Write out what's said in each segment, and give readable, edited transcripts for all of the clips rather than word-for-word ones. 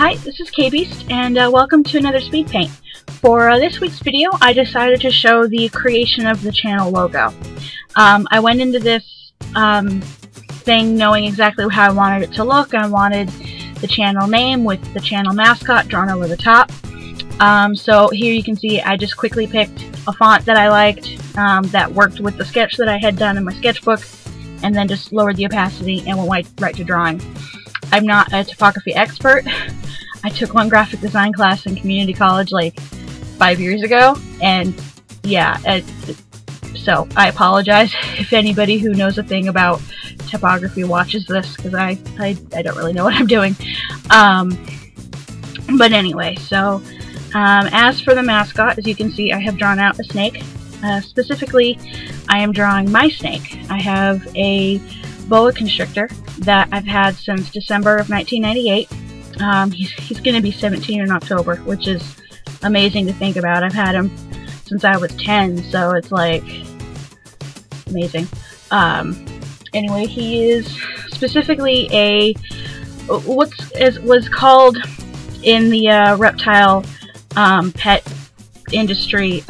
Hi, this is KBeast, and welcome to another Speed Paint. For this week's video, I decided to show the creation of the channel logo. I went into this thing knowing exactly how I wanted it to look. I wanted the channel name with the channel mascot drawn over the top. So here you can see I just quickly picked a font that I liked that worked with the sketch that I had done in my sketchbook, and then just lowered the opacity and went right to drawing. I'm not a typography expert. I took one graphic design class in community college like 5 years ago, and yeah, so I apologize if anybody who knows a thing about typography watches this, because I don't really know what I'm doing. But anyway, so as for the mascot, as you can see, I have drawn out a snake. Specifically, I am drawing my snake. I have a Boa Constrictor that I've had since December of 1998. He's going to be 17 in October, which is amazing to think about. I've had him since I was 10, so it's like amazing. Anyway, he is specifically a was called in the reptile pet industry,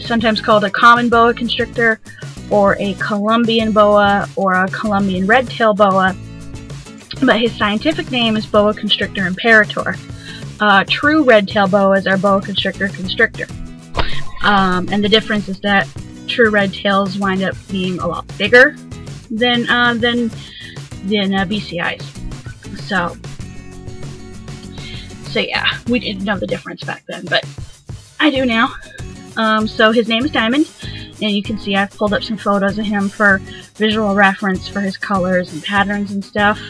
sometimes called a common boa constrictor, or a Colombian boa, or a Colombian red-tail boa. But his scientific name is Boa Constrictor Imperator. True red-tail boas are Boa Constrictor Constrictor. And the difference is that true red tails wind up being a lot bigger than BCIs. So yeah, we didn't know the difference back then, but I do now. So his name is Diamond, and you can see I've pulled up some photos of him for visual reference for his colors and patterns and stuff.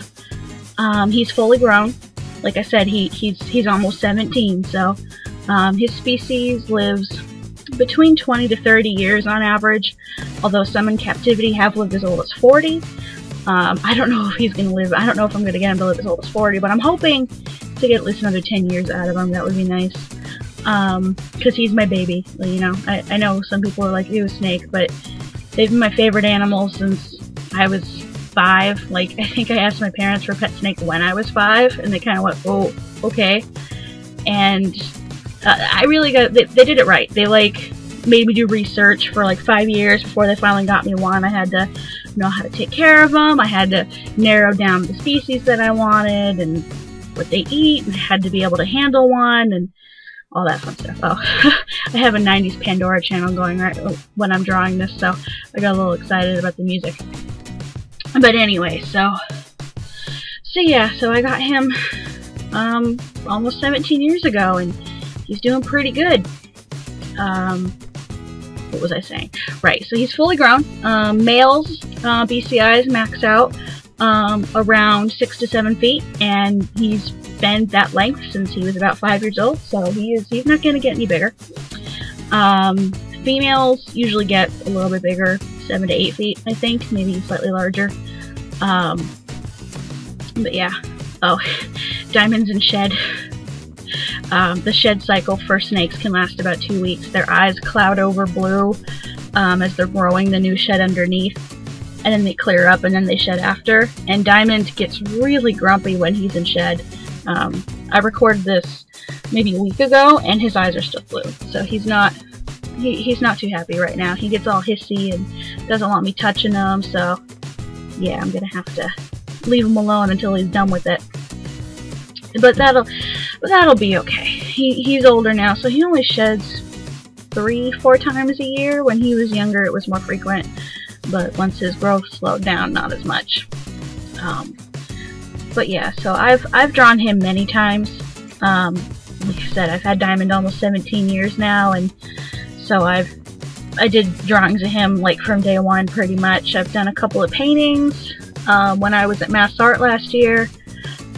He's fully grown. Like I said, he's almost 17, so his species lives between 20 to 30 years on average, although some in captivity have lived as old as 40. I don't know if he's going to live, I don't know if I'm going to get him to live as old as 40, but I'm hoping to get at least another 10 years out of him. That would be nice. Because he's my baby, you know. I know some people are like, ew, snake, but they've been my favorite animal since I was 5. Like, I think I asked my parents for a pet snake when I was 5, and they kind of went, oh, okay. And I really got, they did it right. They, like, made me do research for, like, 5 years before they finally got me one. I had to know how to take care of them. I had to narrow down the species that I wanted and what they eat, and I had to be able to handle one, and all that fun stuff. Oh, I have a 90s Pandora channel going right when I'm drawing this, so I got a little excited about the music. But anyway, so yeah, so I got him almost 17 years ago, and he's doing pretty good. What was I saying? Right, so he's fully grown. Males, BCIs max out around 6 to 7 feet, and he's been that length since he was about 5 years old, so he's not going to get any bigger. Females usually get a little bit bigger, 7 to 8 feet, I think, maybe slightly larger. But yeah, oh, Diamonds in shed. The shed cycle for snakes can last about 2 weeks. Their eyes cloud over blue as they're growing the new shed underneath, and then they clear up and then they shed after. And Diamond gets really grumpy when he's in shed. I recorded this maybe a week ago, and his eyes are still blue, so he's not too happy right now. He gets all hissy and doesn't want me touching him, so yeah, I'm gonna have to leave him alone until he's done with it. But that'll be okay. He's older now, so he only sheds 3-4 times a year. When he was younger, it was more frequent, but once his growth slowed down, not as much. But yeah, so I've drawn him many times. Like I said, I've had Diamond almost 17 years now, and so I did drawings of him like from day one pretty much. I've done a couple of paintings. When I was at Mass Art last year,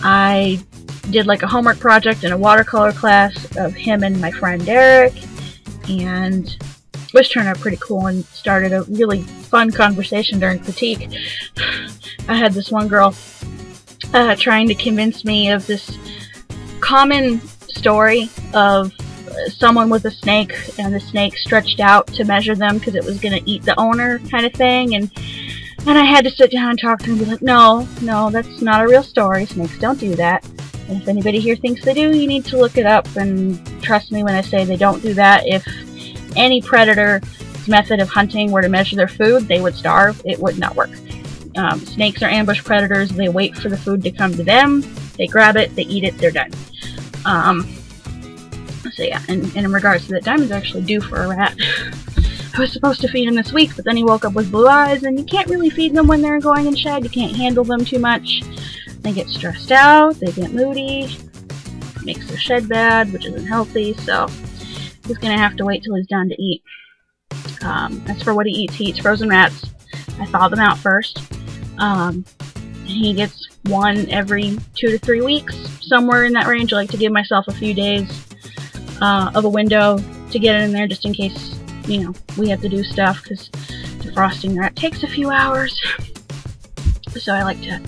I did like a homework project and a watercolor class of him and my friend Eric, and which turned out pretty cool and started a really fun conversation during critique. I had this one girl trying to convince me of this common story of someone with a snake, and the snake stretched out to measure them because it was going to eat the owner, kind of thing. And I had to sit down and talk to him and be like, no, that's not a real story. Snakes don't do that. If anybody here thinks they do, you need to look it up, and trust me when I say they don't do that. If any predator's method of hunting were to measure their food, they would starve. It would not work. Snakes are ambush predators. They wait for the food to come to them, they grab it, they eat it, they're done. So yeah, and in regards to that, Diamond's actually due for a rat. I was supposed to feed him this week, but then he woke up with blue eyes, and you can't really feed them when they're going in shed. You can't handle them too much. They get stressed out, they get moody, it makes their shed bad, which isn't healthy, so he's going to have to wait till he's done to eat. As for what he eats frozen rats. I thaw them out first. He gets one every 2 to 3 weeks, somewhere in that range. I like to give myself a few days of a window to get it in there, just in case, you know, we have to do stuff, because defrosting the rat takes a few hours. So I like to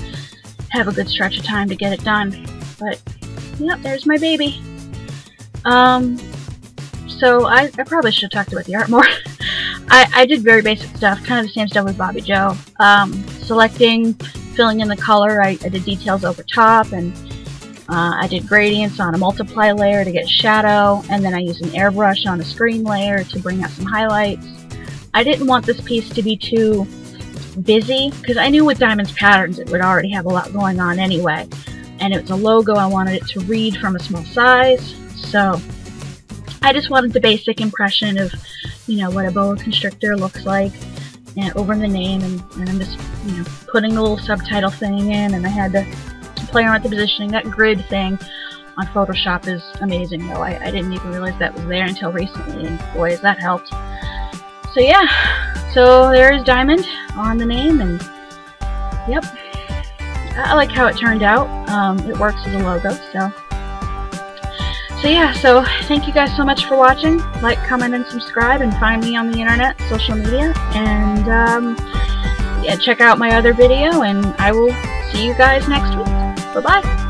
have a good stretch of time to get it done. But, yep, there's my baby. So I probably should have talked about the art more. I did very basic stuff, kind of the same stuff with Bobby Joe. Selecting, filling in the color, I did details over top, and I did gradients on a multiply layer to get shadow, and then I used an airbrush on a screen layer to bring out some highlights. I didn't want this piece to be too busy, because I knew with Diamond's patterns it would already have a lot going on anyway, and it was a logo. I wanted it to read from a small size, so I just wanted the basic impression of, you know, what a boa constrictor looks like, and over in the name, and I'm just, you know, putting a little subtitle thing in, and I had to play around with the positioning. That grid thing on Photoshop is amazing, though. I didn't even realize that was there until recently, and boy, has that helped. So yeah, so there is Diamond on the name, and yep, I like how it turned out. It works as a logo, so. So yeah, so thank you guys so much for watching. Like, comment, and subscribe, and find me on the internet, social media, and yeah, check out my other video, and I will see you guys next week. Bye-bye.